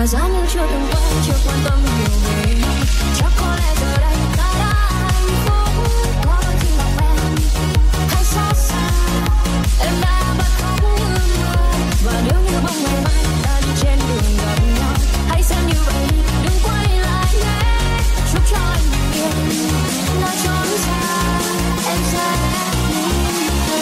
mà giá như chưa từng quay, chưa quan tâm nhiều về anh. Chắc có lẽ giờ đây ta đã hạnh phúc quá đôi khi bằng em, hay xót xa em đã bật khóc như người. Và nếu như bóng ngày mai ta đi trên đường gặp nhau, hãy xem như vậy đừng quay lại nhé. Chúc cho anh yên nơi trốn xa, em sẽ nhìn thấy.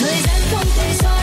Thời gian không thể so